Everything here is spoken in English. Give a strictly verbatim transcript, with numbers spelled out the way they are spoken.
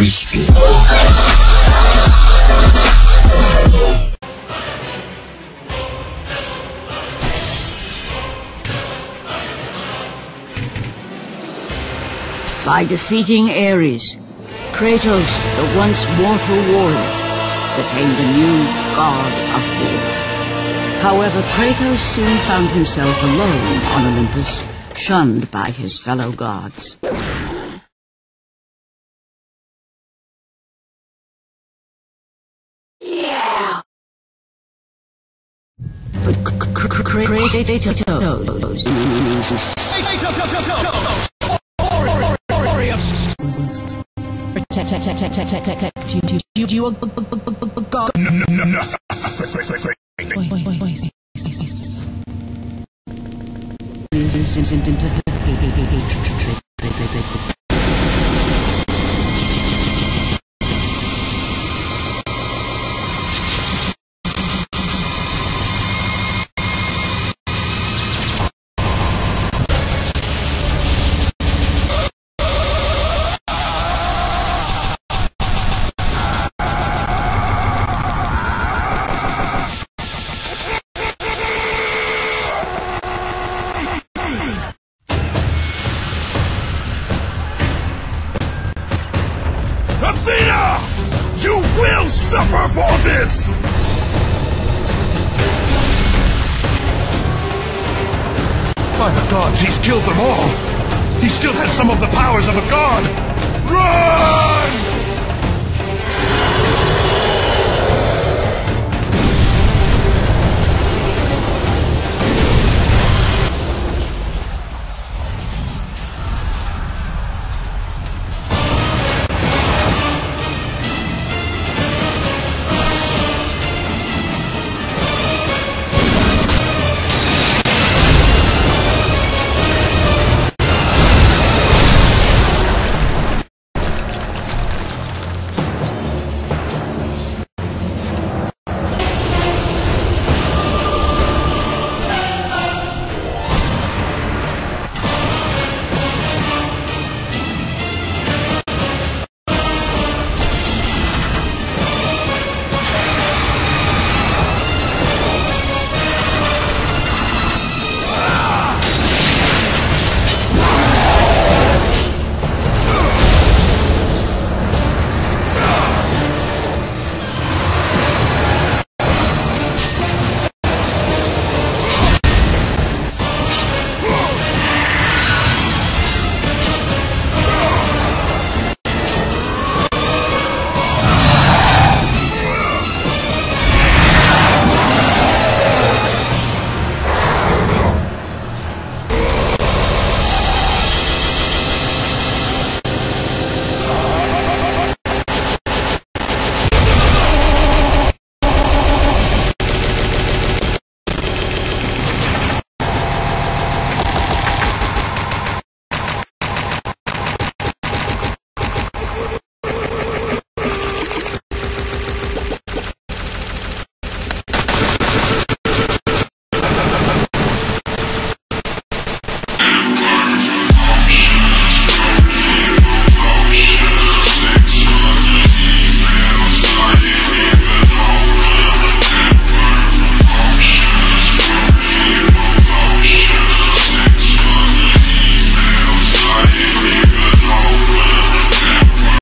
Cristo. By defeating Ares, Kratos, the once mortal warrior, became the new god of war. However, Kratos soon found himself alone on Olympus, shunned by his fellow gods. Yeah! But Kratos... Protect your god. No, no, no, no. Wait, wait, wait, wait. Suffer for this! By the gods, he's killed them all! He still has some of the powers of a god! Run!